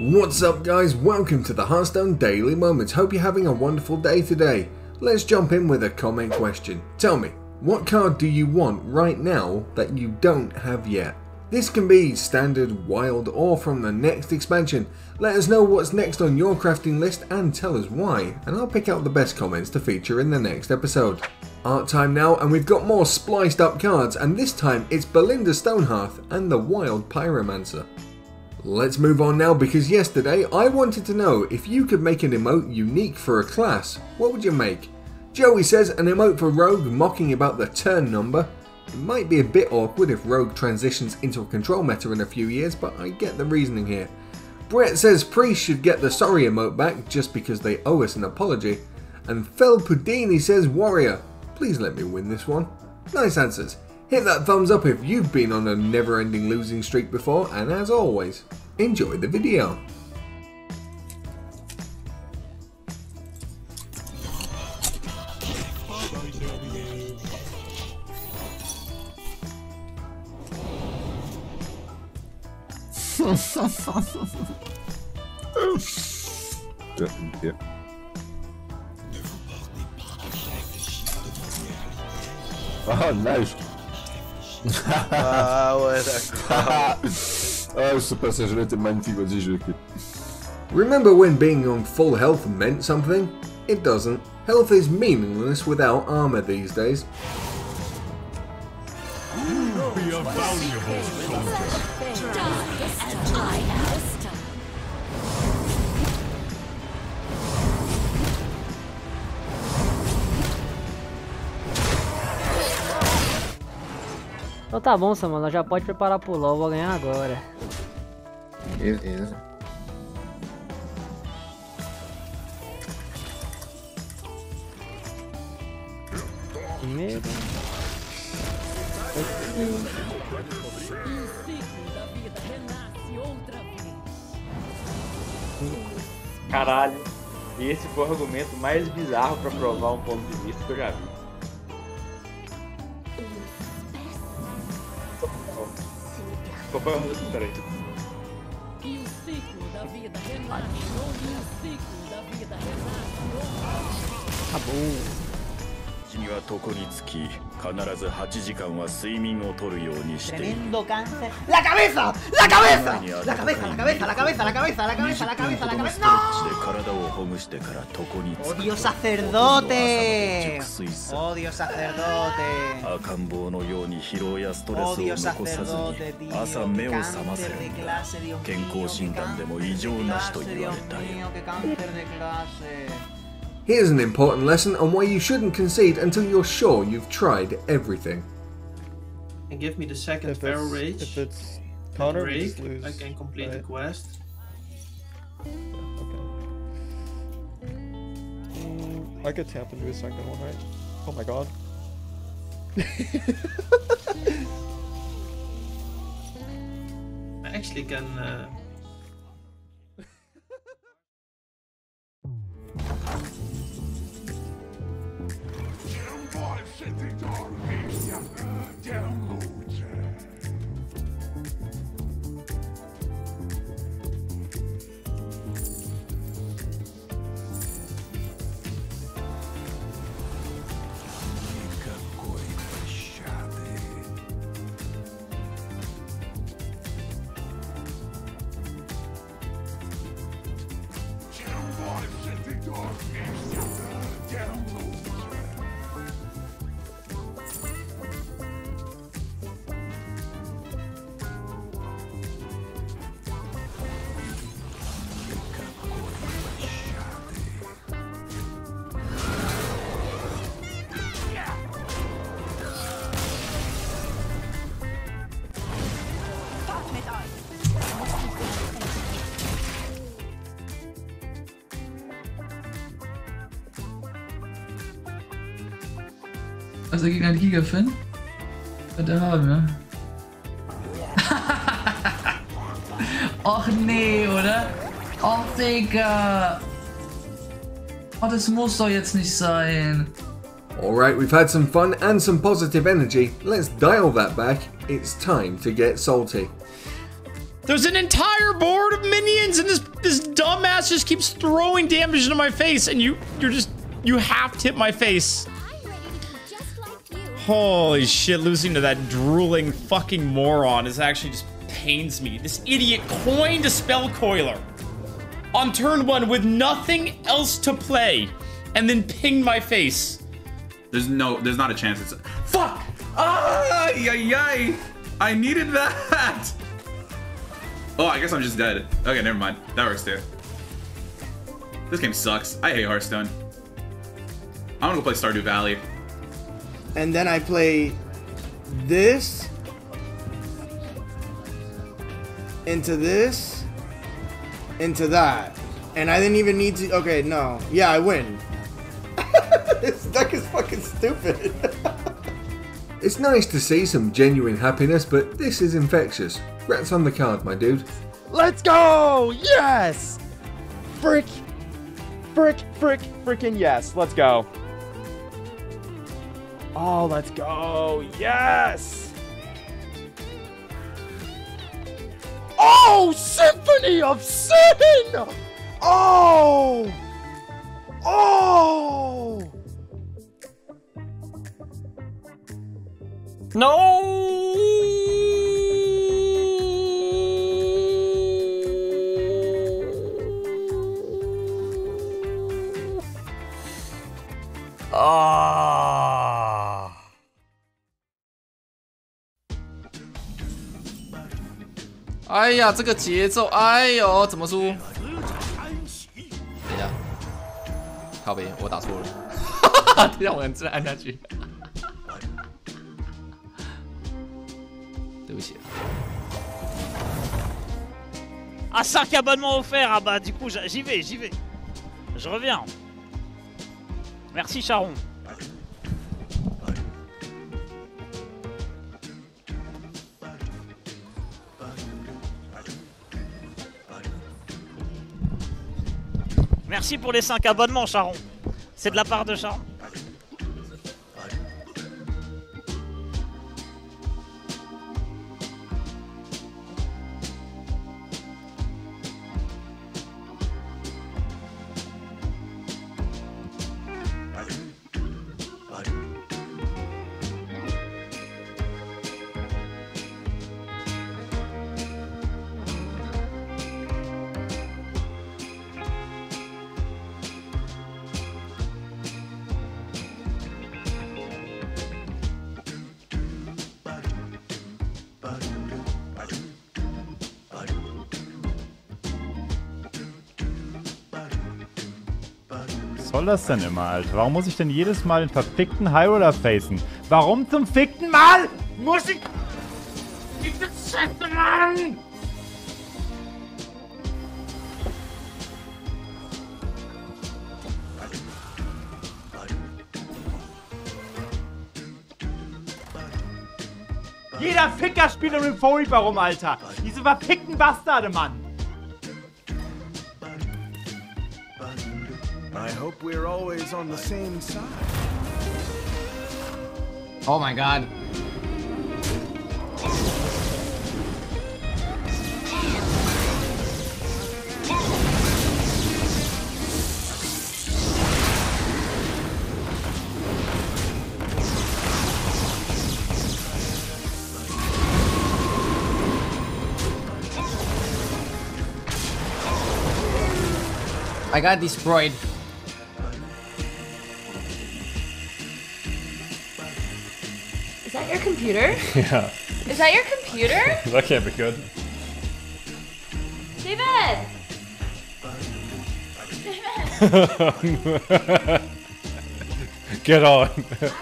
What's up guys, welcome to the Hearthstone Daily Moments. Hope you're having a wonderful day today. Let's jump in with a comment question. Tell me, what card do you want right now that you don't have yet? This can be standard, wild, or from the next expansion. Let us know what's next on your crafting list and tell us why, and I'll pick out the best comments to feature in the next episode. Art time now, and we've got more spliced up cards, and this time it's Belinda Stonehearth and the Wild Pyromancer. Let's move on now, because yesterday I wanted to know if you could make an emote unique for a class, what would you make? Joey says an emote for Rogue mocking about the turn number. It might be a bit awkward if Rogue transitions into a control meta in a few years, but I get the reasoning here. Brett says Priest should get the sorry emote back just because they owe us an apology. And Felpudini says Warrior, please let me win this one. Nice answers. Hit that thumbs up if you've been on a never-ending losing streak before, and as always, enjoy the video. Yeah. Oh, nice. Ah ouais, d'accord. Ah, ce passage-là était magnifique, vas-y, je l'ai fait. Remember when being on full health meant something? It doesn't. Health is meaningless without armor these days. Be a valuable soldier. Die as I am. Então tá bom, Samana, já pode preparar pro LoL, vou ganhar agora. Beleza. Primeiro. Caralho, esse foi o argumento mais bizarro pra provar um ponto de vista que eu já vi. Qual foi a música? Peraí. E o ciclo da vida renasce, e o ciclo da vida renasce. Acabou. Senhor Tokonitski, 必ず8時間は睡眠を取るようにして。Tremendo cáncer. La cabeza, la cabeza, la cabeza, la cabeza, la cabeza, la cabeza, la cabeza, la cabeza, la cabeza. No. Odio sacerdote. Odio sacerdote. Odio sacerdote, tío. Qué cáncer de clase, Dios mío. Qué cáncer, Dios mío, qué cáncer de clase. Here's an important lesson on why you shouldn't concede until you're sure you've tried everything. And give me the second barrel rage. If it's counter, break, lose. I can complete the quest. Okay. I could tap into a second one, right? Oh my god. I actually can. Dass er gegen einen Giga-Fan? Wird er haben, ja? Och nee, oder? Och Digga! Oh, das muss doch jetzt nicht sein! Alright, we've had some fun and some positive energy. Let's dial that back. It's time to get salty. There's an entire board of minions in this Anatanis just keeps throwing damage into my face, and you half tip my face. Holy shit, losing to that drooling fucking moron is actually just pains me. This idiot coined a spell coiler on turn one with nothing else to play and then pinged my face. There's not a chance. It's fuck! Ah, yay, yay! I needed that! Oh, I guess I'm just dead. Okay, never mind. That works too. This game sucks. I hate Hearthstone. I'm gonna go play Stardew Valley. And then I play this into this into that. And I didn't even need to. Okay, no. Yeah, I win. This deck is fucking stupid. It's nice to see some genuine happiness, but this is infectious. Rats on the card, my dude. Let's go! Yes! Frickin' yes. Let's go. Oh, let's go. Yes! Oh, Symphony of Sin! Oh! Oh! No! Ah!哎呀，这个节奏，哎呦，怎么输？等一下，靠北，我打错了，哈哈哈，等一下我很自然按下去，对不起。啊 ，5 abonnements offerts, ah bah du coup j'y vais, je reviens. Merci Charon. Merci pour les 5 abonnements, Charon. C'est de la part de Charon. Was soll das denn immer, Alter? Warum muss ich denn jedes Mal den verfickten High-Roller facen? Warum zum fickten Mal muss ich diese Scheiße machen? Jeder Ficker spielt um den Foley rum, Alter. Diese verfickten Bastarde, Mann. We're always on the same side. Oh my god. I got destroyed. Computer? Yeah. Is that your computer? That can't be good. David! David! Get on. David!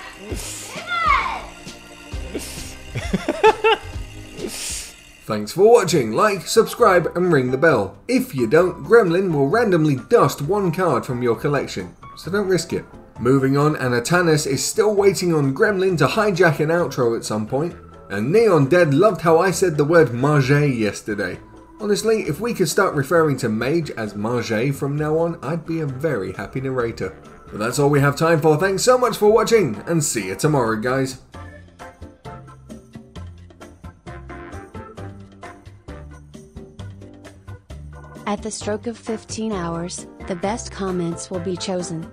Thanks for watching. Like, subscribe, and ring the bell. If you don't, Gremlin will randomly dust one card from your collection, so don't risk it. Moving on, Anatanis is still waiting on Gremlin to hijack an outro at some point, and Neon Dead loved how I said the word mage yesterday. Honestly, if we could start referring to mage as mage from now on, I'd be a very happy narrator. But that's all we have time for. Thanks so much for watching, and see you tomorrow, guys. At the stroke of 15 hours, the best comments will be chosen.